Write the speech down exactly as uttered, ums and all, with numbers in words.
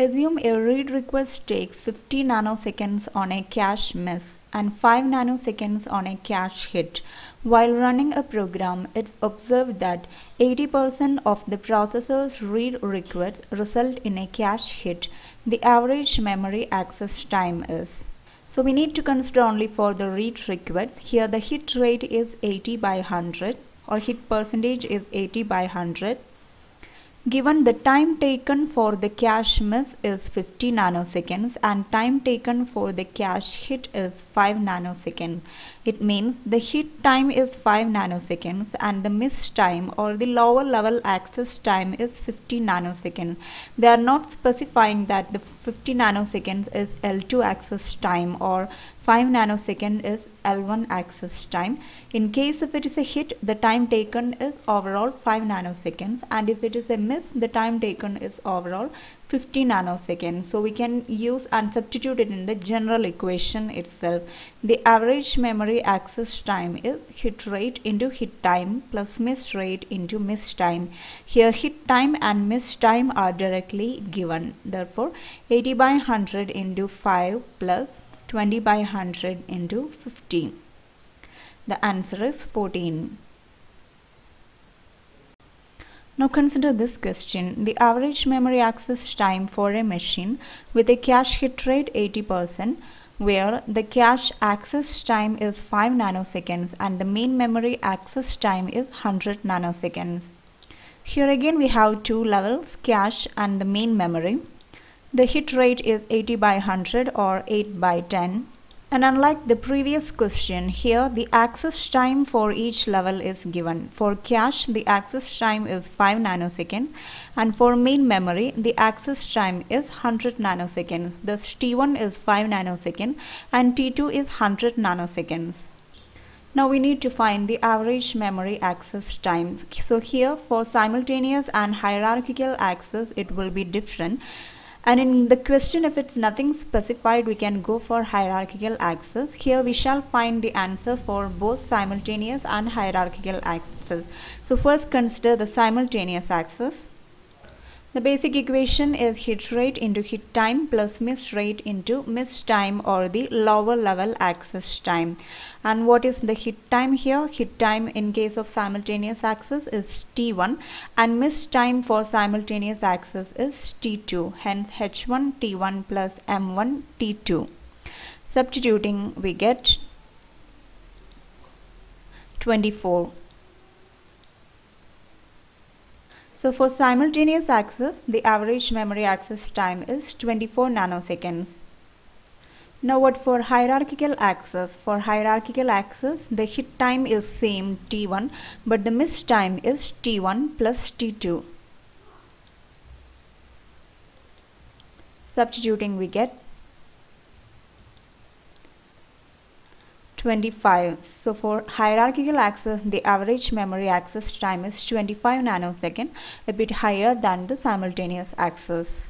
Assume a read request takes fifty nanoseconds on a cache miss and five nanoseconds on a cache hit. While running a program, it's observed that eighty percent of the processor's read requests result in a cache hit. The average memory access time is. So we need to consider only for the read request. Here the hit rate is eighty by one hundred or hit percentage is eighty by one hundred. Given the time taken for the cache miss is fifty nanoseconds and time taken for the cache hit is five nanoseconds. It means the hit time is five nanoseconds and the miss time or the lower level access time is fifty nanoseconds. They are not specifying that the fifty nanoseconds is L two access time or five nanoseconds is L one access time. In case if it is a hit, the time taken is overall five nanoseconds, and if it is a miss, the time taken is overall fifty nanoseconds. So we can use and substitute it in the general equation itself. The average memory access time is hit rate into hit time plus miss rate into miss time. Here hit time and miss time are directly given. Therefore, eighty by one hundred into five plus twenty by one hundred into fifteen. The answer is fourteen. Now consider this question. The average memory access time for a machine with a cache hit rate eighty percent, where the cache access time is five nanoseconds and the main memory access time is one hundred nanoseconds. Here again we have two levels, cache and the main memory. The hit rate is eighty by one hundred or eight by ten. And unlike the previous question, here the access time for each level is given. For cache, the access time is five nanoseconds and for main memory, the access time is one hundred nanoseconds. Thus, T one is five nanoseconds and T two is one hundred nanoseconds. Now we need to find the average memory access time. So here for simultaneous and hierarchical access, it will be different. And in the question, if it's nothing specified, we can go for hierarchical access. Here we shall find the answer for both simultaneous and hierarchical access. So first consider the simultaneous access. The basic equation is hit rate into hit time plus miss rate into miss time or the lower level access time. And what is the hit time here? Hit time in case of simultaneous access is T one and miss time for simultaneous access is T two. Hence H one T one plus M one T two. Substituting we get twenty-four. So for simultaneous access, the average memory access time is twenty-four nanoseconds. Now what for hierarchical access? For hierarchical access, the hit time is same T one, but the miss time is T one plus T two. Substituting we get twenty-five. So for hierarchical access, the average memory access time is twenty-five nanoseconds, a bit higher than the simultaneous access.